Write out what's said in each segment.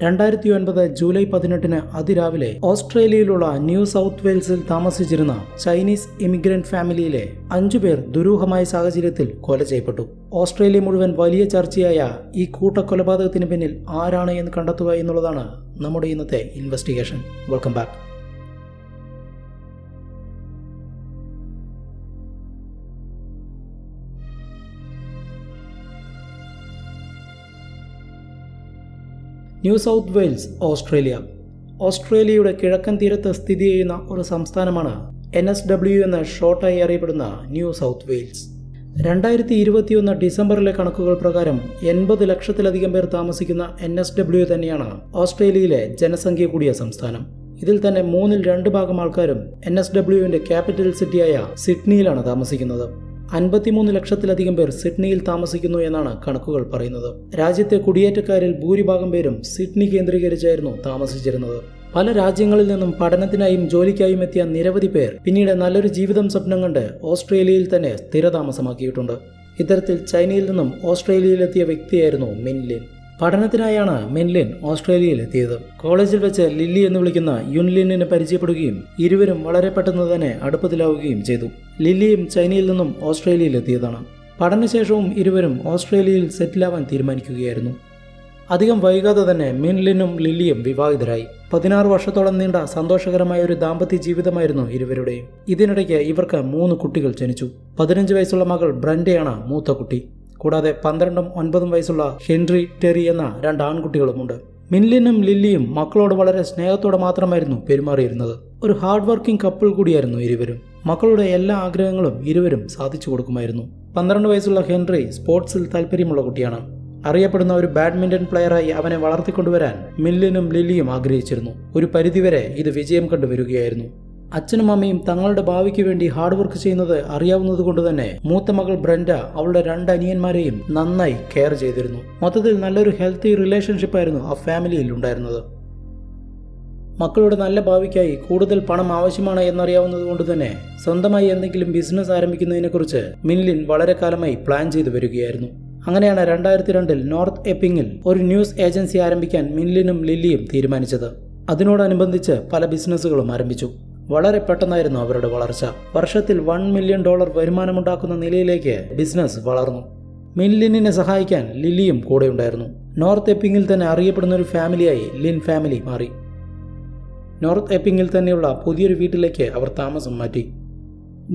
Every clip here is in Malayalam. July 18 അതിരാവിലെ ഓസ്ട്രേലിയയിലുള്ള ന്യൂ സൗത്ത് വെയിൽസിൽ താമസിച്ചിരുന്ന ചൈനീസ് ഇമിഗ്രന്റ് ഫാമിലിയിലെ 5 പേർ ദുരൂഹമായ സാഹചര്യത്തിൽ കൊല ചെയ്യപ്പെട്ടു. ഓസ്ട്രേലിയ മുഴുവൻ വലിയ ചർച്ചയായ ഈ കൂട്ടക്കൊലപാതകത്തിന് പിന്നിൽ ആരാണ് എന്ന് കണ്ടെത്തുക എന്നുള്ളതാണ് നമ്മുടെ ഇന്നത്തെ investigation. Welcome back. New South Wales, Australia. ഓസ്ട്രേലിയയുടെ കിഴക്കൻ തീരത്ത് സ്ഥിതി ചെയ്യുന്ന ഒരു സംസ്ഥാനമാണ് NSW എന്ന ഷോർട്ടായി അറിയപ്പെടുന്ന ന്യൂ സൗത്ത് വെയിൽസ്. 2021 ഡിസംബറിലെ കണക്കുകൾ പ്രകാരം 80 ലക്ഷത്തിലധികം പേർ താമസിക്കുന്ന NSW തന്നെയാണ് ഓസ്ട്രേലിയയിലെ ജനസംഖ്യ കൂടിയ സംസ്ഥാനം. ഇതിൽ തന്നെ 3/2 ആൾക്കാരും NSWവിന്റെ ക്യാപിറ്റൽ സിറ്റിയായ സിഡ്നിയിലാണ് താമസിക്കുന്നത്. 53 ലക്ഷത്തിലധികം പേർ സിഡ്നിയിൽ താമസിക്കുന്നു എന്നാണ് കണക്കുകൾ പറയുന്നത്. രാജ്യത്തെ കുടിയേറ്റക്കാരിൽ ഭൂരിഭാഗം പേരും സിഡ്നി കേന്ദ്രീകരിച്ചായിരുന്നു താമസിച്ചിരുന്നത്. പല രാജ്യങ്ങളിൽ നിന്നും പഠനത്തിനായും ജോലിക്കായും എത്തിയ നിരവധി പേർ പിന്നീട് നല്ലൊരു ജീവിതം സ്വപ്നം കണ്ട് ഓസ്ട്രേലിയയിൽ തന്നെ സ്ഥിരതാമസമാക്കിയിട്ടുണ്ട്. ഇത്തരത്തിൽ ചൈനയിൽ നിന്നും ഓസ്ട്രേലിയയിലെത്തിയ വ്യക്തിയായിരുന്നു മിൻലിൻ. പഠനത്തിനായാണ് മിൻലിൻ ഓസ്ട്രേലിയയിൽ എത്തിയത്. കോളേജിൽ വെച്ച് ലില്ലി എന്ന് വിളിക്കുന്ന യുൻലിനെ പരിചയപ്പെടുകയും ഇരുവരും വളരെ പെട്ടെന്ന് തന്നെ അടുപ്പത്തിലാവുകയും ചെയ്തു. ലില്ലിയും ചൈനയിൽ നിന്നും ഓസ്ട്രേലിയയിൽ എത്തിയതാണ്. പഠനശേഷവും ഇരുവരും ഓസ്ട്രേലിയയിൽ സെറ്റിലാവാൻ തീരുമാനിക്കുകയായിരുന്നു. അധികം വൈകാതെ തന്നെ മിൻലിനും ലില്ലിയും വിവാഹിതരായി. 16 വർഷത്തോളം നീണ്ട സന്തോഷകരമായ ഒരു ദാമ്പത്യ ജീവിതമായിരുന്നു ഇരുവരുടെയും. ഇതിനിടയ്ക്ക് ഇവർക്ക് 3 കുട്ടികൾ ജനിച്ചു. 15 വയസ്സുള്ള മകൾ ബ്രൻഡയാണ് മൂത്ത കുട്ടി. കൂടാതെ 12ഉം 9ഉം വയസ്സുള്ള ഹെൻറി, ടെറി എന്ന 2 ആൺകുട്ടികളുമുണ്ട്. മിൻലിനും ലില്ലിയും മക്കളോട് വളരെ സ്നേഹത്തോടെ മാത്രമായിരുന്നു പെരുമാറിയിരുന്നത്. ഒരു ഹാർഡ് വർക്കിംഗ് കപ്പിൾ കൂടിയായിരുന്നു ഇരുവരും. മക്കളുടെ എല്ലാ ആഗ്രഹങ്ങളും ഇരുവരും സാധിച്ചു കൊടുക്കുമായിരുന്നു. 12 വയസ്സുള്ള ഹെൻറി സ്പോർട്സിൽ താല്പര്യമുള്ള കുട്ടിയാണ്. അറിയപ്പെടുന്ന ഒരു ബാഡ്മിന്റൺ പ്ലെയറായി അവനെ വളർത്തിക്കൊണ്ടുവരാൻ മിൻലിനും ലില്ലിയും ആഗ്രഹിച്ചിരുന്നു. ഒരു പരിധിവരെ ഇത് വിജയം കണ്ടുവരികയായിരുന്നു. അച്ഛനും അമ്മയും തങ്ങളുടെ ഭാവിക്ക് വേണ്ടി ഹാർഡ് വർക്ക് ചെയ്യുന്നത് അറിയാവുന്നത് കൊണ്ട് തന്നെ മൂത്ത മകൾ ബ്രൻഡ അവളുടെ 2 അനിയന്മാരെയും നന്നായി കെയർ ചെയ്തിരുന്നു. മൊത്തത്തിൽ നല്ലൊരു ഹെൽത്തി റിലേഷൻഷിപ്പായിരുന്നു ആ ഫാമിലിയിൽ ഉണ്ടായിരുന്നത്. മക്കളുടെ നല്ല ഭാവിക്കായി കൂടുതൽ പണം ആവശ്യമാണ് എന്നറിയാവുന്നത് കൊണ്ട് തന്നെ സ്വന്തമായി എന്തെങ്കിലും ബിസിനസ് ആരംഭിക്കുന്നതിനെക്കുറിച്ച് മിൻലിൻ വളരെ കാലമായി പ്ലാൻ ചെയ്തു വരികയായിരുന്നു. അങ്ങനെയാണ് 2002 നോർത്ത് എപ്പിംഗിൽ ഒരു ന്യൂസ് ഏജൻസി ആരംഭിക്കാൻ മിൻലിനും ലില്ലിയും തീരുമാനിച്ചത്. അതിനോടനുബന്ധിച്ച് പല ബിസിനസ്സുകളും ആരംഭിച്ചു. വളരെ പെട്ടെന്നായിരുന്നു അവരുടെ വളർച്ച. വർഷത്തിൽ $1 മില്യൺ വരുമാനമുണ്ടാക്കുന്ന നിലയിലേക്ക് ബിസിനസ് വളർന്നു. മിൻലിനെ സഹായിക്കാൻ ലില്ലിയും കൂടെ ഉണ്ടായിരുന്നു. നോർത്ത് എപ്പിംഗിൽ തന്നെ അറിയപ്പെടുന്ന ഒരു ഫാമിലിയായി ലിൻ ഫാമിലി മാറി. നോർത്ത് എപ്പിംഗിൽ തന്നെയുള്ള പുതിയൊരു വീട്ടിലേക്ക് അവർ താമസം മാറ്റി.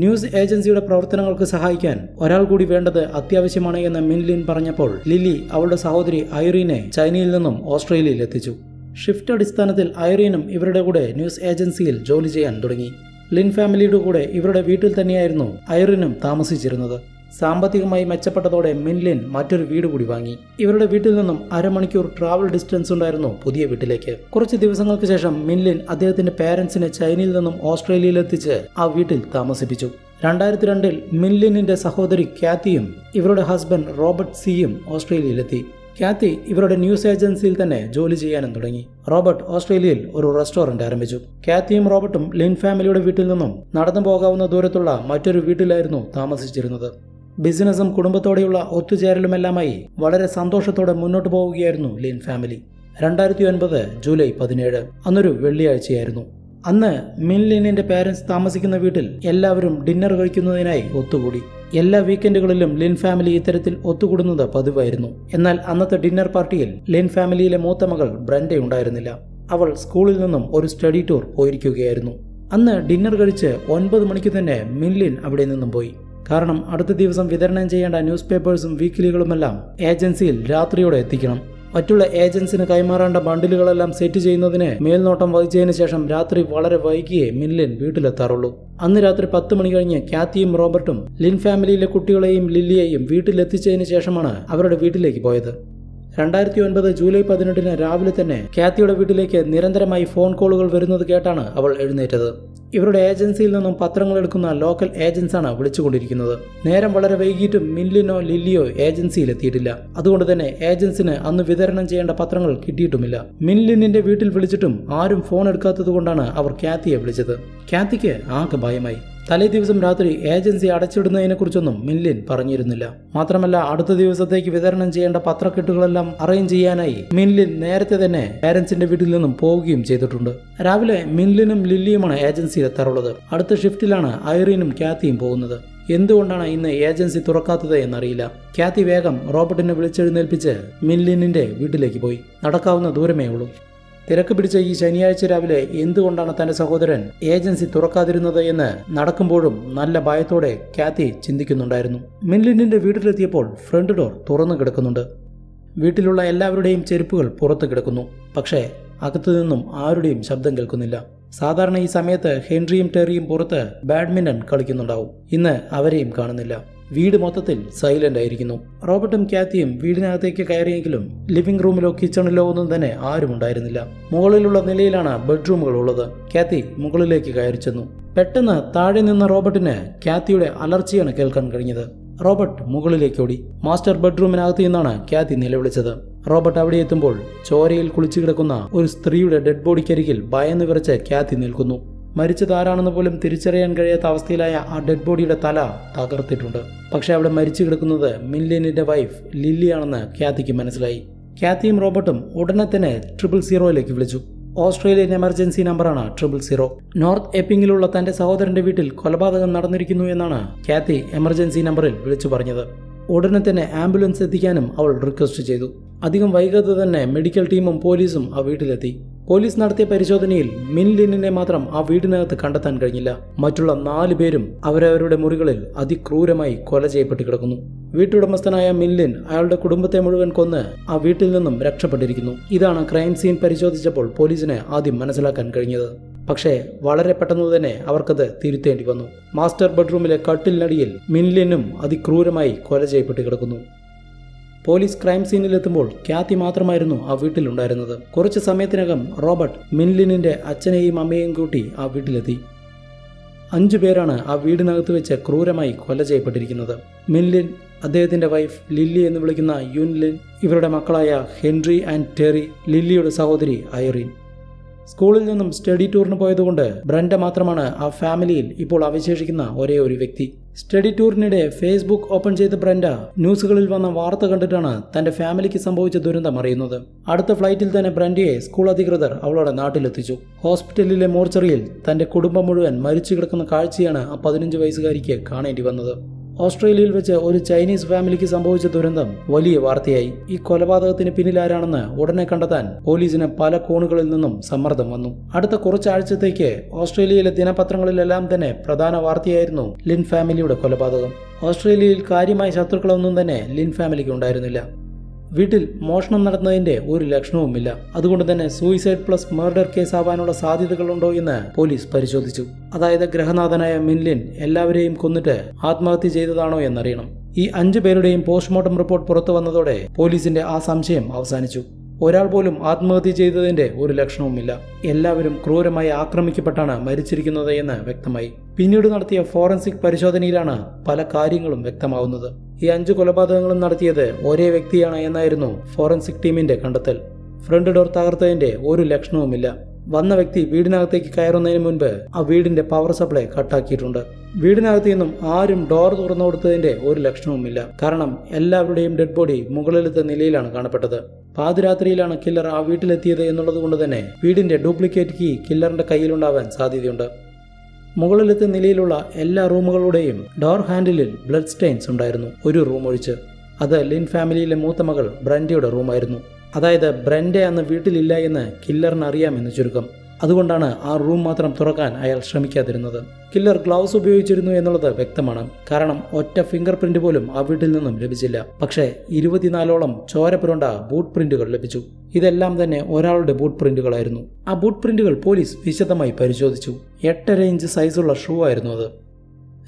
ന്യൂസ് ഏജൻസിയുടെ പ്രവർത്തനങ്ങൾക്ക് സഹായിക്കാൻ ഒരാൾ കൂടി വേണ്ടത് അത്യാവശ്യമാണ് എന്ന് മിൻലിൻ പറഞ്ഞപ്പോൾ ലില്ലി അവളുടെ സഹോദരി ഐറീനെ ചൈനയിൽ നിന്നും ഓസ്ട്രേലിയയിൽ എത്തിച്ചു. ഷിഫ്റ്റ് അടിസ്ഥാനത്തിൽ ഐറീനും ഇവരുടെ കൂടെ ന്യൂസ് ഏജൻസിയിൽ ജോലി ചെയ്യാൻ തുടങ്ങി. ലിൻ ഫാമിലിയുടെ കൂടെ ഇവരുടെ വീട്ടിൽ തന്നെയായിരുന്നു ഐറീനും താമസിച്ചിരുന്നത്. സാമ്പത്തികമായി മെച്ചപ്പെട്ടതോടെ മിൻലിൻ മറ്റൊരു വീട് കൂടി വാങ്ങി. ഇവരുടെ വീട്ടിൽ നിന്നും അരമണിക്കൂർ ട്രാവൽ ഡിസ്റ്റൻസ് ഉണ്ടായിരുന്നു പുതിയ വീട്ടിലേക്ക്. കുറച്ച് ദിവസങ്ങൾക്ക് ശേഷം മിൻലിൻ അദ്ദേഹത്തിന്റെ പേരൻസിനെ ചൈനയിൽ നിന്നും ഓസ്ട്രേലിയയിലെത്തിച്ച് ആ വീട്ടിൽ താമസിപ്പിച്ചു. 2002 മിൻലിനിന്റെ സഹോദരി കാത്തിയും ഇവരുടെ ഹസ്ബൻഡ് റോബർട്ട് സിയും ഓസ്ട്രേലിയയിലെത്തി. കാത്തി ഇവരുടെ ന്യൂസ് ഏജൻസിയിൽ തന്നെ ജോലി ചെയ്യാനും തുടങ്ങി. റോബർട്ട് ഓസ്ട്രേലിയയിൽ ഒരു റെസ്റ്റോറന്റ് ആരംഭിച്ചു. കാത്തിയും റോബർട്ടും ലിൻ ഫാമിലിയുടെ വീട്ടിൽ നിന്നും നടന്നു പോകാവുന്ന ദൂരത്തുള്ള മറ്റൊരു വീട്ടിലായിരുന്നു താമസിച്ചിരുന്നത്. ബിസിനസ്സും കുടുംബത്തോടെയുള്ള ഒത്തുചേരലുമെല്ലാമായി വളരെ സന്തോഷത്തോടെ മുന്നോട്ട് പോവുകയായിരുന്നു ലിൻ ഫാമിലി. 2009 ജൂലൈ 17 അന്നൊരു വെള്ളിയാഴ്ചയായിരുന്നു. അന്ന് മിൻലിനിന്റെ പേരൻസ് താമസിക്കുന്ന വീട്ടിൽ എല്ലാവരും ഡിന്നർ കഴിക്കുന്നതിനായി ഒത്തുകൂടി. എല്ലാ വീക്കെൻഡുകളിലും ലിൻ ഫാമിലി ഇത്തരത്തിൽ ഒത്തുകൂടുന്നത് പതിവായിരുന്നു. എന്നാൽ അന്നത്തെ ഡിന്നർ പാർട്ടിയിൽ ലിൻ ഫാമിലിയിലെ മൂത്ത മകൾ ബ്രൻഡ ഉണ്ടായിരുന്നില്ല. അവൾ സ്കൂളിൽ നിന്നും ഒരു സ്റ്റഡി ടൂർ പോയിരിക്കുകയായിരുന്നു. അന്ന് ഡിന്നർ കഴിച്ച് 9 മണിക്ക് തന്നെ മിൻലിൻ അവിടെ നിന്നും പോയി. കാരണം അടുത്ത ദിവസം വിതരണം ചെയ്യേണ്ട ന്യൂസ് പേപ്പേഴ്സും വീക്കിലികളുമെല്ലാം ഏജൻസിയിൽ രാത്രിയോടെ എത്തിക്കണം. മറ്റുള്ള ഏജൻസിന് കൈമാറേണ്ട ബണ്ടിലുകളെല്ലാം സെറ്റ് ചെയ്യുന്നതിന് മേൽനോട്ടം വഹിച്ചതിന് ശേഷം രാത്രി വളരെ വൈകിയേ മിൻലിൻ വീട്ടിലെത്താറുള്ളൂ. അന്ന് രാത്രി 10 മണി കഴിഞ്ഞ് കാത്തിയും റോബർട്ടും ലിൻ ഫാമിലിയിലെ കുട്ടികളെയും ലില്ലിയെയും വീട്ടിലെത്തിച്ചതിന് ശേഷമാണ് അവരുടെ വീട്ടിലേക്ക് പോയത്. 2009 ജൂലൈ 18 രാവിലെ തന്നെ കാത്തിയുടെ വീട്ടിലേക്ക് നിരന്തരമായി ഫോൺ കോളുകൾ വരുന്നത് കേട്ടാണ് അവൾ എഴുന്നേറ്റത്. ഇവരുടെ ഏജൻസിയിൽ നിന്നും പത്രങ്ങൾ എടുക്കുന്ന ലോക്കൽ ഏജൻസ് ആണ് വിളിച്ചുകൊണ്ടിരിക്കുന്നത്. നേരം വളരെ വൈകിയിട്ടും മില്ലിനോ ലില്ലിയോ ഏജൻസിയിലെത്തിയിട്ടില്ല. അതുകൊണ്ട് തന്നെ ഏജൻസിന് അന്ന് വിതരണം ചെയ്യേണ്ട പത്രങ്ങൾ കിട്ടിയിട്ടുമില്ല. മിൻലിനിന്റെ വീട്ടിൽ വിളിച്ചിട്ടും ആരും ഫോൺ എടുക്കാത്തത് കൊണ്ടാണ് അവർ കാത്തിയെ വിളിച്ചത്. കാത്തിക്ക് ആകെ ഭയമായി. തലേ ദിവസം രാത്രി ഏജൻസി അടച്ചിടുന്നതിനെക്കുറിച്ചൊന്നും മിൻലിൻ പറഞ്ഞിരുന്നില്ല. മാത്രമല്ല, അടുത്ത ദിവസത്തേക്ക് വിതരണം ചെയ്യേണ്ട പത്രക്കെട്ടുകളെല്ലാം അറേഞ്ച് ചെയ്യാനായി മിൻലിൻ നേരത്തെ തന്നെ പാരൻസിന്റെ വീട്ടിൽ നിന്നും പോവുകയും ചെയ്തിട്ടുണ്ട്. രാവിലെ മിൻലിനും ലില്ലിയുമാണ് ഏജൻസിയിൽ എത്താറുള്ളത്. അടുത്ത ഷിഫ്റ്റിലാണ് ഐറീനും കാത്തിയും പോകുന്നത്. എന്തുകൊണ്ടാണ് ഇന്ന് ഏജൻസി തുറക്കാത്തത് എന്നറിയില്ല. കാത്തി വേഗം റോബർട്ടിനെ വിളിച്ചെഴുന്നേൽപ്പിച്ച് മിൻലിനിന്റെ വീട്ടിലേക്ക് പോയി. നടക്കാവുന്ന ദൂരമേ ഉള്ളൂ. തിരക്ക് പിടിച്ച ഈ ശനിയാഴ്ച രാവിലെ എന്തുകൊണ്ടാണ് തന്റെ സഹോദരൻ ഏജൻസി തുറക്കാതിരുന്നത് എന്ന് നടക്കുമ്പോഴും നല്ല ഭയത്തോടെ കാത്തി ചിന്തിക്കുന്നുണ്ടായിരുന്നു. മിൻലിനിന്റെ വീട്ടിലെത്തിയപ്പോൾ ഫ്രണ്ട് ഡോർ തുറന്നു കിടക്കുന്നുണ്ട്. വീട്ടിലുള്ള എല്ലാവരുടെയും ചെരുപ്പുകൾ പുറത്ത് കിടക്കുന്നു. പക്ഷേ അകത്തു നിന്നും ആരുടെയും ശബ്ദം കേൾക്കുന്നില്ല. സാധാരണ ഈ സമയത്ത് ഹെൻറിയും ടെറിയും പുറത്ത് ബാഡ്മിന്റൺ കളിക്കുന്നുണ്ടാവും. ഇന്ന് അവരെയും കാണുന്നില്ല. വീട് മൊത്തത്തിൽ സൈലന്റ് ആയിരിക്കുന്നു. റോബർട്ടും കാത്തിയും വീടിനകത്തേക്ക് കയറിയെങ്കിലും ലിവിംഗ് റൂമിലോ കിച്ചണിലോ ഒന്നും തന്നെ ആരും ഉണ്ടായിരുന്നില്ല. മുകളിലുള്ള നിലയിലാണ് ബെഡ്റൂമുകൾ ഉള്ളത്. കാത്തി മുകളിലേക്ക് കയറി ചെന്നു. പെട്ടെന്ന് താഴെ നിന്ന റോബർട്ടിന് കാത്തിയുടെ അലർച്ചയാണ് കേൾക്കാൻ കഴിഞ്ഞത്. റോബർട്ട് മുകളിലേക്ക് ഓടി. മാസ്റ്റർ ബെഡ്റൂമിനകത്ത് നിന്നാണ് കാത്തി നിലവിളിച്ചത്. റോബർട്ട് അവിടെ എത്തുമ്പോൾ ചോരയിൽ കുളിച്ചു കിടക്കുന്ന ഒരു സ്ത്രീയുടെ ഡെഡ് ബോഡിക്കരികിൽ ഭയന്ന് വിറച്ച് കാത്തി നിൽക്കുന്നു. മരിച്ചതാരാണെന്ന് പോലും തിരിച്ചറിയാൻ കഴിയാത്ത അവസ്ഥയിലായ ആ ഡെഡ് ബോഡിയുടെ തല തകർത്തിട്ടുണ്ട്. പക്ഷെ അവിടെ മരിച്ചു കിടക്കുന്നത് മിൻലിനിന്റെ വൈഫ് ലില്ലിയാണെന്ന് കാത്തിക്ക് മനസ്സിലായി. കാത്തിയും റോബർട്ടും ഉടനെ തന്നെ 000ലേക്ക് വിളിച്ചു. ഓസ്ട്രേലിയൻ എമർജൻസി നമ്പറാണ് 000. നോർത്ത് എപ്പിംഗിലുള്ള തന്റെ സഹോദരന്റെ വീട്ടിൽ കൊലപാതകം നടന്നിരിക്കുന്നു എന്നാണ് കാത്തി എമർജൻസി നമ്പറിൽ വിളിച്ചു പറഞ്ഞത്. ഉടനെ തന്നെ ആംബുലൻസ് എത്തിക്കാനും അവൾ റിക്വസ്റ്റ് ചെയ്തു. അധികം വൈകാതെ തന്നെ മെഡിക്കൽ ടീമും പോലീസും ആ വീട്ടിലെത്തി. പോലീസ് നടത്തിയ പരിശോധനയിൽ മിൻലിനിനെ മാത്രം ആ വീടിനകത്ത് കണ്ടെത്താൻ കഴിഞ്ഞില്ല. മറ്റുള്ള 4 പേരും അവരവരുടെ മുറികളിൽ അതിക്രൂരമായി കൊല ചെയ്യപ്പെട്ട് കിടക്കുന്നു. വീട്ടുടമസ്ഥനായ മിൻലിൻ അയാളുടെ കുടുംബത്തെ മുഴുവൻ കൊന്ന് ആ വീട്ടിൽ നിന്നും രക്ഷപ്പെട്ടിരിക്കുന്നു. ഇതാണ് ക്രൈം സീൻ പരിശോധിച്ചപ്പോൾ പോലീസിന് ആദ്യം മനസ്സിലാക്കാൻ കഴിഞ്ഞത്. പക്ഷേ വളരെ പെട്ടെന്ന് തന്നെ അവർക്കത് തിരുത്തേണ്ടി വന്നു. മാസ്റ്റർ ബെഡ്റൂമിലെ കട്ടിലിനടിയിൽ മിൻലിനും അതിക്രൂരമായി കൊല ചെയ്യപ്പെട്ട് കിടക്കുന്നു. പോലീസ് ക്രൈം സീനിലെത്തുമ്പോൾ കാത്തി മാത്രമായിരുന്നു ആ വീട്ടിലുണ്ടായിരുന്നത്. കുറച്ച് സമയത്തിനകം റോബർട്ട് മിൻലിനിന്റെ അച്ഛനെയും അമ്മയെയും കൂട്ടി ആ വീട്ടിലെത്തി. 5 പേരാണ് ആ വീടിനകത്ത് വെച്ച് ക്രൂരമായി കൊല ചെയ്യപ്പെട്ടിരിക്കുന്നത്. മിൻലിൻ, അദ്ദേഹത്തിന്റെ വൈഫ് ലില്ലി എന്ന് വിളിക്കുന്ന യുൻലിൻ, ഇവരുടെ മക്കളായ ഹെൻറി ആൻഡ് ടെറി, ലില്ലിയുടെ സഹോദരി ഐറീൻ. സ്കൂളിൽ നിന്നും സ്റ്റഡി ടൂറിന് പോയതുകൊണ്ട് ബ്രണ്ട മാത്രമാണ് ആ ഫാമിലിയിൽ ഇപ്പോൾ അവശേഷിക്കുന്ന ഒരേ ഒരു വ്യക്തി. സ്റ്റഡി ടൂറിനിടെ ഫേസ്ബുക്ക് ഓപ്പൺ ചെയ്ത ബ്രണ്ട ന്യൂസുകളിൽ വന്ന വാർത്ത കണ്ടിട്ടാണ് തന്റെ ഫാമിലിക്ക് സംഭവിച്ച ദുരന്തം അറിയുന്നത്. അടുത്ത ഫ്ലൈറ്റിൽ തന്നെ ബ്രണ്ടയെ സ്കൂൾ അധികൃതർ അവളുടെ നാട്ടിലെത്തിച്ചു. ഹോസ്പിറ്റലിലെ മോർച്ചറിയിൽ തന്റെ കുടുംബം മുഴുവൻ മരിച്ചു കിടക്കുന്ന കാഴ്ചയാണ് ആ 15 വയസ്സുകാരിക്ക് കാണേണ്ടി വന്നത്. ഓസ്ട്രേലിയയിൽ വെച്ച് ഒരു ചൈനീസ് ഫാമിലിക്ക് സംഭവിച്ച ദുരന്തം വലിയ വാർത്തയായി. ഈ കൊലപാതകത്തിന് പിന്നിലാരാണെന്ന് ഉടനെ കണ്ടെത്താൻ പോലീസിന് പല കോണുകളിൽ നിന്നും സമ്മർദ്ദം വന്നു. അടുത്ത കുറച്ചാഴ്ചത്തേക്ക് ഓസ്ട്രേലിയയിലെ ദിനപത്രങ്ങളിലെല്ലാം തന്നെ പ്രധാന വാർത്തയായിരുന്നു ലിൻ ഫാമിലിയുടെ കൊലപാതകം. ഓസ്ട്രേലിയയിൽ കാര്യമായ ശത്രുക്കളൊന്നും തന്നെ ലിൻ ഫാമിലിക്ക് ഉണ്ടായിരുന്നില്ല. വീട്ടിൽ മോഷണം നടന്നതിന്റെ ഒരു ലക്ഷണവുമില്ല. അതുകൊണ്ട് തന്നെ സൂയിസൈഡ് പ്ലസ് മർഡർ കേസ് ആവാനുള്ള സാധ്യതകളുണ്ടോ എന്ന് പോലീസ് പരിശോധിച്ചു. അതായത് ഗ്രഹനാഥനായ മിൻലിൻ എല്ലാവരെയും കൊന്നിട്ട് ആത്മഹത്യ ചെയ്തതാണോ എന്നറിയണം. ഈ 5 പേരുടെയും പോസ്റ്റ്മോർട്ടം റിപ്പോർട്ട് പുറത്തു വന്നതോടെ പോലീസിന്റെ ആ സംശയം അവസാനിച്ചു. ഒരാൾ പോലും ആത്മഹത്യ ചെയ്തതിന്റെ ഒരു ലക്ഷണവുമില്ല. എല്ലാവരും ക്രൂരമായി ആക്രമിക്കപ്പെട്ടാണ് മരിച്ചിരിക്കുന്നത് എന്ന് വ്യക്തമായി. പിന്നീട് നടത്തിയ ഫോറൻസിക് പരിശോധനയിലാണ് പല കാര്യങ്ങളും വ്യക്തമാവുന്നത്. ഈ 5 കൊലപാതകങ്ങളും നടത്തിയത് ഒരേ വ്യക്തിയാണ് എന്നായിരുന്നു ഫോറൻസിക് ടീമിന്റെ കണ്ടെത്തൽ. ഫ്രണ്ട് ഡോർ തകർത്തതിന്റെ ഒരു ലക്ഷണവുമില്ല. വന്ന വ്യക്തി വീടിനകത്തേക്ക് കയറുന്നതിന് മുൻപ് ആ വീടിന്റെ പവർ സപ്ലൈ കട്ടാക്കിയിട്ടുണ്ട്. വീടിനകത്തു നിന്നും ആരും ഡോർ തുറന്നു കൊടുത്തതിന്റെ ഒരു ലക്ഷണവുമില്ല. കാരണം എല്ലാവരുടെയും ഡെഡ് ബോഡി മുകളിലത്തെ നിലയിലാണ് കാണപ്പെട്ടത്. പാതിരാത്രിയിലാണ് കില്ലർ ആ വീട്ടിലെത്തിയത് എന്നുള്ളത് കൊണ്ട് തന്നെ വീടിന്റെ ഡ്യൂപ്ലിക്കേറ്റ് കീ കില്ലറിന്റെ കയ്യിലുണ്ടാവാൻ സാധ്യതയുണ്ട്. മുകളിലത്തെ നിലയിലുള്ള എല്ലാ റൂമുകളുടെയും ഡോർ ഹാൻഡിലിൽ ബ്ലഡ് സ്റ്റെയിൻസ് ഉണ്ടായിരുന്നു, ഒരു റൂം ഒഴിച്ച്. അത് ലിൻ ഫാമിലിയിലെ മൂത്ത മകൾ ബ്രണ്ടയുടെ റൂമായിരുന്നു. അതായത് ബ്രൻഡെ അന്ന് വീട്ടിലില്ല എന്ന് കില്ലറിന് അറിയാമെന്ന് ചുരുക്കം. അതുകൊണ്ടാണ് ആ റൂം മാത്രം തുറക്കാൻ അയാൾ ശ്രമിക്കാതിരുന്നത്. കില്ലർ ഗ്ലൗസ് ഉപയോഗിച്ചിരുന്നു എന്നുള്ളത് വ്യക്തമാണ്. കാരണം ഒറ്റ ഫിംഗർ പ്രിന്റ് പോലും ആ വീട്ടിൽ നിന്നും ലഭിച്ചില്ല. പക്ഷേ 24ഓളം ചോരപ്പുരണ്ട ബൂട്ട് പ്രിന്റുകൾ ലഭിച്ചു. ഇതെല്ലാം തന്നെ ഒരാളുടെ ബൂട്ട് പ്രിന്റുകളായിരുന്നു. ആ ബൂട്ട് പ്രിന്റുകൾ പോലീസ് വിശദമായി പരിശോധിച്ചു. 8.5 ഇഞ്ച് സൈസുള്ള ഷൂ ആയിരുന്നു അത്.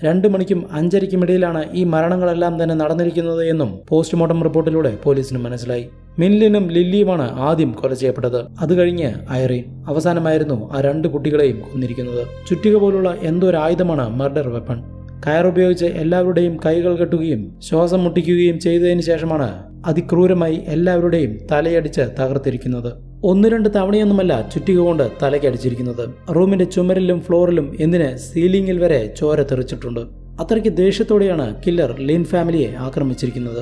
രണ്ട് മണിക്കും അഞ്ചരയ്ക്കും ഇടയിലാണ് ഈ മരണങ്ങളെല്ലാം തന്നെ നടന്നിരിക്കുന്നത് എന്നും പോസ്റ്റ്മോർട്ടം റിപ്പോർട്ടിലൂടെ പോലീസിന് മനസ്സിലായി. മിൻലിനും ലില്ലിയുമാണ് ആദ്യം കൊല ചെയ്യപ്പെട്ടത്. അത് കഴിഞ്ഞ് ഐറീൻ. അവസാനമായിരുന്നു ആ രണ്ട് കുട്ടികളെയും കൊന്നിരിക്കുന്നത്. ചുറ്റിക പോലുള്ള എന്തൊരായുധമാണ് മർഡർ വെപ്പൺ. കയറുപയോഗിച്ച് എല്ലാവരുടെയും കൈകൾ കെട്ടുകയും ശ്വാസം മുട്ടിക്കുകയും ചെയ്തതിന് ശേഷമാണ് അതിക്രൂരമായി എല്ലാവരുടെയും തലയടിച്ച് തകർത്തിരിക്കുന്നത്. ഒന്ന് രണ്ട് തവണയൊന്നുമല്ല ചുറ്റിക കൊണ്ട് തലയ്ക്കടിച്ചിരിക്കുന്നത്. റൂമിന്റെ ചുമരിലും ഫ്ലോറിലും എന്തിന് സീലിംഗിൽ വരെ ചോര തെറിച്ചിട്ടുണ്ട്. അത്രയ്ക്ക് ദേഷ്യത്തോടെയാണ് കില്ലർ ലിൻ ഫാമിലിയെ ആക്രമിച്ചിരിക്കുന്നത്.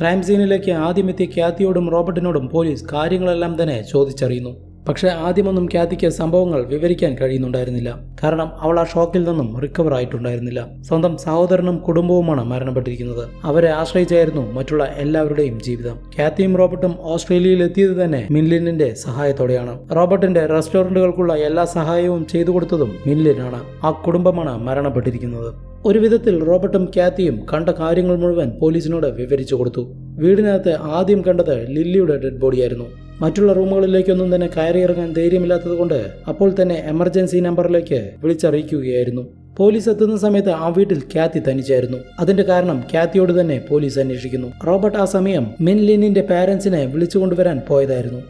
ക്രൈം സീനിലേക്ക് ആദ്യമെത്തിയ ക്യാത്തിയോടും റോബർട്ടിനോടും പോലീസ് കാര്യങ്ങളെല്ലാം തന്നെ ചോദിച്ചറിയുന്നു. പക്ഷേ ആദ്യമൊന്നും ക്യാത്തിക്ക് സംഭവങ്ങൾ വിവരിക്കാൻ കഴിയുന്നുണ്ടായിരുന്നില്ല. കാരണം അവൾ ആ ഷോക്കിൽ നിന്നും റിക്കവർ ആയിട്ടുണ്ടായിരുന്നില്ല. സ്വന്തം സഹോദരനും കുടുംബവുമാണ് മരണപ്പെട്ടിരിക്കുന്നത്. അവരെ ആശ്രയിച്ചായിരുന്നു മറ്റുള്ള എല്ലാവരുടെയും ജീവിതം. ക്യാത്തിയും റോബർട്ടും ഓസ്ട്രേലിയയിൽ എത്തിയത് തന്നെ മിൻലിനിന്റെ സഹായത്തോടെയാണ്. റോബർട്ടിന്റെ റെസ്റ്റോറൻറ്റുകൾക്കുള്ള എല്ലാ സഹായവും ചെയ്തു കൊടുത്തതും മിൻലിനാണ്. ആ കുടുംബമാണ് മരണപ്പെട്ടിരിക്കുന്നത്. ഒരു വിധത്തിൽ റോബർട്ടും ക്യാത്തിയും കണ്ട കാര്യങ്ങൾ മുഴുവൻ പോലീസിനോട് വിവരിച്ചു കൊടുത്തു. വീടിനകത്ത് ആദ്യം കണ്ടത് ലില്ലിയുടെ ഡെഡ് ബോഡിയായിരുന്നു. മറ്റുള്ള റൂമുകളിലേക്കൊന്നും തന്നെ കയറിയിറങ്ങാൻ ധൈര്യമില്ലാത്തത് കൊണ്ട് അപ്പോൾ തന്നെ എമർജൻസി നമ്പറിലേക്ക് വിളിച്ചറിയിക്കുകയായിരുന്നു. പോലീസ് എത്തുന്ന സമയത്ത് ആ വീട്ടിൽ ക്യാത്തി തനിച്ചായിരുന്നു. അതിന്റെ കാരണം ക്യാത്തിയോട് തന്നെ പോലീസ് അന്വേഷിക്കുന്നു. റോബർട്ട് ആ സമയം മിൻലിനിന്റെ പാരൻസിനെ വിളിച്ചുകൊണ്ടുവരാൻ പോയതായിരുന്നു.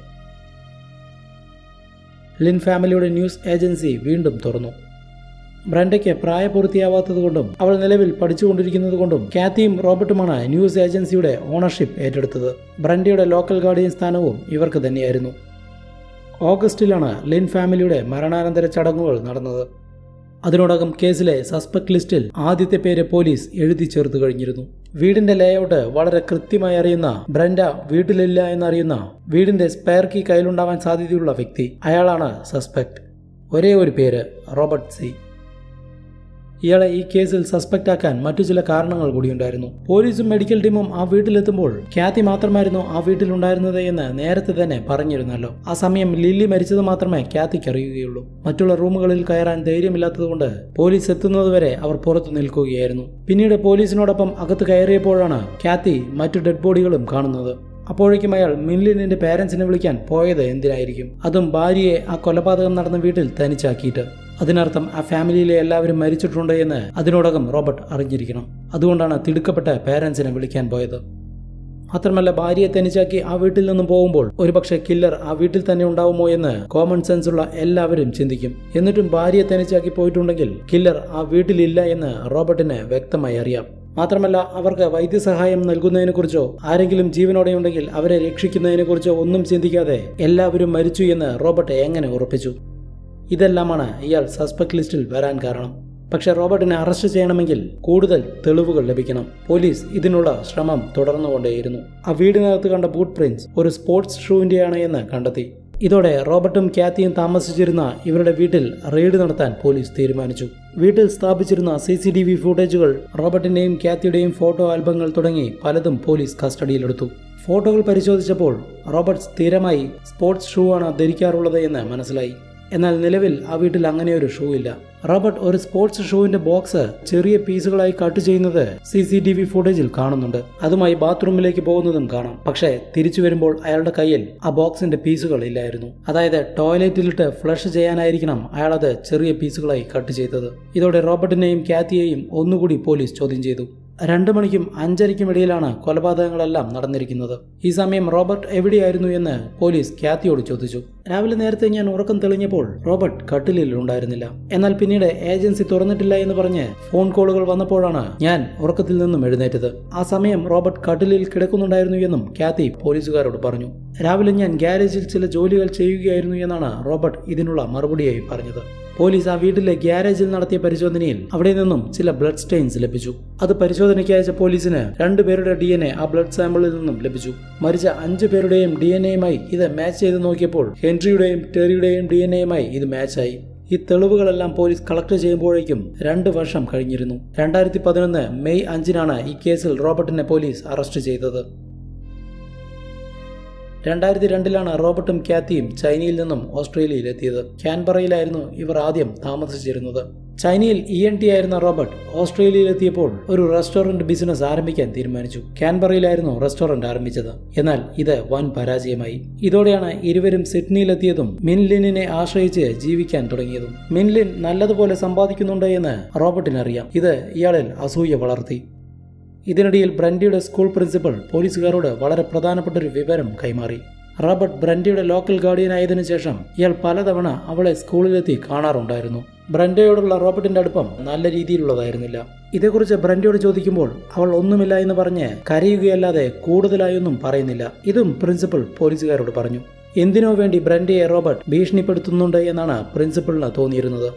ലിൻ ഫാമിലിയുടെ ന്യൂസ് ഏജൻസി വീണ്ടും തുറന്നു. ബ്രണ്ടയ്ക്ക് പ്രായപൂർത്തിയാവാത്തതുകൊണ്ടും അവൾ നിലവിൽ പഠിച്ചുകൊണ്ടിരിക്കുന്നത് കൊണ്ടും ക്യാത്തിയും റോബർട്ടുമാണ് ന്യൂസ് ഏജൻസിയുടെ ഓണർഷിപ്പ് ഏറ്റെടുത്തത്. ബ്രണ്ടയുടെ ലോക്കൽ ഗാർഡിയൻ സ്ഥാനവും ഇവർക്ക് തന്നെയായിരുന്നു. ഓഗസ്റ്റിലാണ് ലിൻ ഫാമിലിയുടെ മരണാനന്തര ചടങ്ങുകൾ നടന്നത്. അതിനോടകം കേസിലെ സസ്പെക്ട് ലിസ്റ്റിൽ ആദ്യത്തെ പേര് പോലീസ് എഴുതി ചേർത്ത് കഴിഞ്ഞിരുന്നു. വീടിന്റെ ലേഔട്ട് വളരെ കൃത്യമായി അറിയുന്ന ബ്രണ്ട വീട്ടിലില്ല എന്നറിയുന്ന വീടിന്റെ സ്പെയർ കീ കയ്യിലുണ്ടാവാൻ സാധ്യതയുള്ള വ്യക്തി അയാളാണ് സസ്പെക്ട്. ഒരേ ഒരു പേര്, റോബർട്ട് സി. ഇയാളെ ഈ കേസിൽ സസ്പെക്ട് ആക്കാൻ മറ്റു ചില കാരണങ്ങൾ കൂടിയുണ്ടായിരുന്നു. പോലീസും മെഡിക്കൽ ടീമും ആ വീട്ടിലെത്തുമ്പോൾ ക്യാത്തി മാത്രമായിരുന്നു ആ വീട്ടിലുണ്ടായിരുന്നത് എന്ന് നേരത്തെ തന്നെ പറഞ്ഞിരുന്നല്ലോ. ആ സമയം ലില്ലി മരിച്ചത് മാത്രമേ ക്യാത്തിക്ക് അറിയുകയുള്ളൂ. മറ്റുള്ള റൂമുകളിൽ കയറാൻ ധൈര്യമില്ലാത്തതുകൊണ്ട് പോലീസ് എത്തുന്നതുവരെ അവർ പുറത്തു നിൽക്കുകയായിരുന്നു. പിന്നീട് പോലീസിനോടൊപ്പം അകത്ത് കയറിയപ്പോഴാണ് ക്യാത്തി മറ്റു ഡെഡ് ബോഡികളും കാണുന്നത്. അപ്പോഴേക്കും അയാൾ മിൻലിനിന്റെ പേരൻസിനെ വിളിക്കാൻ പോയത് എന്തിനായിരിക്കും? അതും ഭാര്യയെ ആ കൊലപാതകം നടന്ന വീട്ടിൽ തനിച്ചാക്കിയിട്ട്. അതിനർത്ഥം ആ ഫാമിലിയിലെ എല്ലാവരും മരിച്ചിട്ടുണ്ട് എന്ന് അതിനോടകം റോബർട്ട് അറിഞ്ഞിരിക്കണം. അതുകൊണ്ടാണ് തിടുക്കപ്പെട്ട പേരൻസിനെ വിളിക്കാൻ പോയത്. മാത്രമല്ല ഭാര്യയെ തനിച്ചാക്കി ആ വീട്ടിൽ നിന്നും പോകുമ്പോൾ ഒരുപക്ഷെ കില്ലർ ആ വീട്ടിൽ തന്നെ ഉണ്ടാവുമോ എന്ന് കോമൺ സെൻസ് ഉള്ള എല്ലാവരും ചിന്തിക്കും. എന്നിട്ടും ഭാര്യയെ തനിച്ചാക്കി പോയിട്ടുണ്ടെങ്കിൽ കില്ലർ ആ വീട്ടിലില്ല എന്ന് റോബർട്ടിന് വ്യക്തമായി അറിയാം. മാത്രമല്ല അവർക്ക് വൈദ്യസഹായം നൽകുന്നതിനെക്കുറിച്ചോ ആരെങ്കിലും ജീവനോടെയുണ്ടെങ്കിൽ അവരെ രക്ഷിക്കുന്നതിനെക്കുറിച്ചോ ഒന്നും ചിന്തിക്കാതെ എല്ലാവരും മരിച്ചു എന്ന് റോബർട്ട് എങ്ങനെ ഉറപ്പിച്ചു? ഇതെല്ലാമാണ് ഇയാൾ സസ്പെക്ട് ലിസ്റ്റിൽ വരാൻ കാരണം. പക്ഷേ റോബർട്ടിനെ അറസ്റ്റ് ചെയ്യണമെങ്കിൽ കൂടുതൽ തെളിവുകൾ ലഭിക്കണം. പോലീസ് ഇതിനുള്ള ശ്രമം തുടർന്നുകൊണ്ടേയിരുന്നു. ആ വീടിനകത്ത് കണ്ട ബൂട്ട് പ്രിന്റ്സ് ഒരു സ്പോർട്സ് ഷൂവിൻ്റെയാണ് എന്ന് കണ്ടെത്തി. ഇതോടെ റോബർട്ടും ക്യാത്തിയും താമസിച്ചിരുന്ന ഇവരുടെ വീട്ടിൽ റെയ്ഡ് നടത്താൻ പോലീസ് തീരുമാനിച്ചു. വീട്ടിൽ സ്ഥാപിച്ചിരുന്ന CCTV ഫുട്ടേജുകൾ, റോബർട്ടിൻ്റെയും ക്യാത്തിയുടെയും ഫോട്ടോ ആൽബങ്ങൾ തുടങ്ങി പലതും പോലീസ് കസ്റ്റഡിയിലെടുത്തു. ഫോട്ടോകൾ പരിശോധിച്ചപ്പോൾ റോബർട്ട് സ്ഥിരമായി സ്പോർട്സ് ഷൂ ആണ് ധരിക്കാറുള്ളത് എന്ന് മനസ്സിലായി. എന്നാൽ നിലവിൽ ആ വീട്ടിൽ അങ്ങനെ ഒരു ഷൂ ഇല്ല. റോബർട്ട് ഒരു സ്പോർട്സ് ഷൂവിന്റെ ബോക്സ് ചെറിയ പീസുകളായി കട്ട് ചെയ്യുന്നത് CCTV ഫുട്ടേജിൽ കാണുന്നുണ്ട്. അതുമായി ബാത്റൂമിലേക്ക് പോകുന്നതും കാണാം. പക്ഷേ തിരിച്ചു വരുമ്പോൾ അയാളുടെ കയ്യിൽ ആ ബോക്സിന്റെ പീസുകൾ ഇല്ലായിരുന്നു. അതായത് ടോയ്ലറ്റിലിട്ട് ഫ്ലഷ് ചെയ്യാനായിരിക്കണം അയാളത് ചെറിയ പീസുകളായി കട്ട് ചെയ്തത്. ഇതോടെ റോബർട്ടിനെയും ക്യാത്തിയെയും ഒന്നുകൂടി പോലീസ് ചോദ്യം ചെയ്തു. 2 മണിക്കും 5:30ക്കും ഇടയിലാണ് കൊലപാതകങ്ങളെല്ലാം നടന്നിരിക്കുന്നത്. ഈ സമയം റോബർട്ട് എവിടെയായിരുന്നു എന്ന് പോലീസ് ക്യാത്തിയോട് ചോദിച്ചു. രാവിലെ നേരത്തെ ഞാൻ ഉറക്കം തെളിഞ്ഞപ്പോൾ റോബർട്ട് കട്ടിലിൽ ഉണ്ടായിരുന്നില്ല. എന്നാൽ പിന്നീട് ഏജൻസി തുറന്നിട്ടില്ല എന്ന് പറഞ്ഞ് ഫോൺ കോളുകൾ വന്നപ്പോഴാണ് ഞാൻ ഉറക്കത്തിൽ നിന്നും എഴുന്നേറ്റത്. ആ സമയം റോബർട്ട് കട്ടിലിൽ കിടക്കുന്നുണ്ടായിരുന്നു എന്നും ക്യാത്തി പോലീസുകാരോട് പറഞ്ഞു. രാവിലെ ഞാൻ ഗ്യാരേജിൽ ചില ജോലികൾ ചെയ്യുകയായിരുന്നു എന്നാണ് റോബർട്ട് ഇതിനുള്ള മറുപടിയായി പറഞ്ഞത്. പോലീസ് ആ വീട്ടിലെ ഗ്യാരേജിൽ നടത്തിയ പരിശോധനയിൽ അവിടെ നിന്നും ചില ബ്ലഡ് സ്റ്റെയിൻസ് ലഭിച്ചു. അത് പരിശോധനയ്ക്ക് അയച്ച പോലീസിന് 2 പേരുടെ DNA ആ ബ്ലഡ് സാമ്പിളിൽ നിന്നും ലഭിച്ചു. മരിച്ച 5 പേരുടെയും DNA യുമായി ഇത് മാച്ച് ചെയ്ത് നോക്കിയപ്പോൾ ഹെൻറിയുടെയും ടെറിയുടെയും DNA യുമായി ഇത് മാച്ചായി. ഈ തെളിവുകളെല്ലാം പോലീസ് കളക്ട് ചെയ്യുമ്പോഴേക്കും 2 വർഷം കഴിഞ്ഞിരുന്നു. 2011 May 5നാണ് ഈ കേസിൽ റോബർട്ടിനെ പോലീസ് അറസ്റ്റ് ചെയ്തത്. 2002-ലാണ് റോബർട്ടും കാത്തിയും ചൈനയിൽ നിന്നും ഓസ്ട്രേലിയയിലെത്തിയത്. ക്യാൻബറയിലായിരുന്നു ഇവർ ആദ്യം താമസിച്ചിരുന്നത്. ചൈനയിൽ ENT ആയിരുന്ന റോബർട്ട് ഓസ്ട്രേലിയയിലെത്തിയപ്പോൾ ഒരു റെസ്റ്റോറൻറ്റ് ബിസിനസ് ആരംഭിക്കാൻ തീരുമാനിച്ചു. ക്യാൻബറയിലായിരുന്നു റെസ്റ്റോറൻറ്റ് ആരംഭിച്ചത്. എന്നാൽ ഇത് വൻ പരാജയമായി. ഇതോടെയാണ് ഇരുവരും സിഡ്നിയിലെത്തിയതും മിൻലിനെ ആശ്രയിച്ച് ജീവിക്കാൻ തുടങ്ങിയതും. മിൻലിൻ നല്ലതുപോലെ സമ്പാദിക്കുന്നുണ്ട് എന്ന് റോബർട്ടിനറിയാം. ഇത് ഇയാളിൽ അസൂയ വളർത്തി. ഇതിനിടയിൽ ബ്രൻഡിയുടെ സ്കൂൾ പ്രിൻസിപ്പൽ പോലീസുകാരോട് വളരെ പ്രധാനപ്പെട്ടൊരു വിവരം കൈമാറി. റോബർട്ട് ബ്രൻഡിയുടെ ലോക്കൽ ഗാർഡിയനായതിനു ശേഷം ഇയാൾ പലതവണ അവളെ സ്കൂളിലെത്തി കാണാറുണ്ടായിരുന്നു. ബ്രൻഡയോടുള്ള റോബർട്ടിന്റെ അടുപ്പം നല്ല രീതിയിലുള്ളതായിരുന്നില്ല. ഇതേക്കുറിച്ച് ബ്രൻഡയോട് ചോദിക്കുമ്പോൾ അവൾ ഒന്നുമില്ല എന്ന് പറഞ്ഞ് കരയുകയല്ലാതെ കൂടുതലായൊന്നും പറയുന്നില്ല. ഇതും പ്രിൻസിപ്പൽ പോലീസുകാരോട് പറഞ്ഞു. എന്തിനോ വേണ്ടി ബ്രൻഡയെ റോബർട്ട് ഭീഷണിപ്പെടുത്തുന്നുണ്ട് എന്നാണ് പ്രിൻസിപ്പളിന് തോന്നിയിരുന്നത്.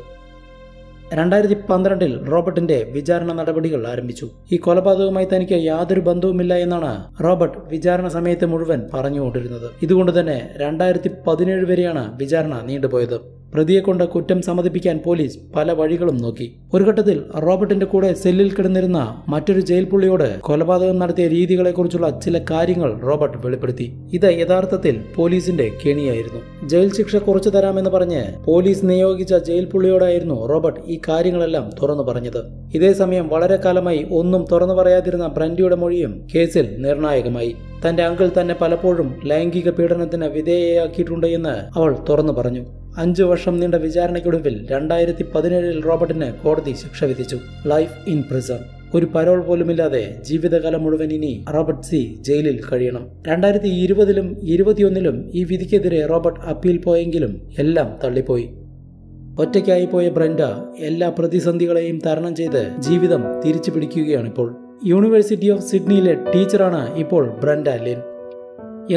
2012-ൽ റോബർട്ടിന്റെ വിചാരണ നടപടികൾ ആരംഭിച്ചു. ഈ കൊലപാതകവുമായി തനിക്ക് യാതൊരു ബന്ധവുമില്ല എന്നാണ് റോബർട്ട് വിചാരണ സമയത്ത് മുഴുവൻ പറഞ്ഞുകൊണ്ടിരുന്നത്. ഇതുകൊണ്ട് തന്നെ 2017 വരെയാണ് വിചാരണ നീണ്ടുപോയത്. പ്രതിയെക്കൊണ്ട് കുറ്റം സമ്മതിപ്പിക്കാൻ പോലീസ് പല വഴികളും നോക്കി. ഒരു ഘട്ടത്തിൽ റോബർട്ടിന്റെ കൂടെ സെല്ലിൽ കിടന്നിരുന്ന മറ്റൊരു ജയിൽ പുള്ളിയോട് കൊലപാതകം നടത്തിയ രീതികളെക്കുറിച്ചുള്ള ചില കാര്യങ്ങൾ റോബർട്ട് വെളിപ്പെടുത്തി. ഇത് യഥാർത്ഥത്തിൽ പോലീസിന്റെ കെണിയായിരുന്നു. ജയിൽ ശിക്ഷ കുറച്ചു തരാമെന്ന് പറഞ്ഞ് പോലീസ് നിയോഗിച്ച ജയിൽ പുള്ളിയോടായിരുന്നു റോബർട്ട് ഈ കാര്യങ്ങളെല്ലാം തുറന്നു പറഞ്ഞത്. ഇതേസമയം വളരെ കാലമായി ഒന്നും തുറന്നു പറയാതിരുന്ന ബ്രൻഡിയുടെ മൊഴിയും കേസിൽ നിർണായകമായി. തന്റെ അങ്കിൾ തന്നെ പലപ്പോഴും ലൈംഗിക പീഡനത്തിന് വിധേയയാക്കിയിട്ടുണ്ട് എന്ന് അവൾ തുറന്നു പറഞ്ഞു. 5 വർഷം നീണ്ട വിചാരണയ്ക്കൊടുവിൽ 2017-ൽ റോബർട്ടിന് കോടതി ശിക്ഷ വിധിച്ചു. Life in prison. ഒരു പരോൾ പോലുമില്ലാതെ ജീവിതകാലം മുഴുവൻ ഇനി റോബർട്ട് സി ജയിലിൽ കഴിയണം. 2020-ലും 2021-ലും ഈ വിധിക്കെതിരെ റോബർട്ട് അപ്പീൽ പോയെങ്കിലും എല്ലാം തള്ളിപ്പോയി. ഒറ്റയ്ക്കായി പോയ ബ്രൻഡ എല്ലാ പ്രതിസന്ധികളെയും തരണം ചെയ്ത് ജീവിതം തിരിച്ചു പിടിക്കുകയാണിപ്പോൾ. യൂണിവേഴ്സിറ്റി ഓഫ് സിഡ്നിയിലെ ടീച്ചറാണ് ഇപ്പോൾ ബ്രൻഡ ലിൻ.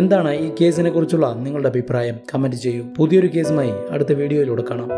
എന്താണ് ഈ കേസിനെ കുറിച്ചുള്ള നിങ്ങളുടെ അഭിപ്രായം? കമൻറ്റ് ചെയ്യൂ. പുതിയൊരു കേസുമായി അടുത്ത വീഡിയോയിലൂടെ കാണാം.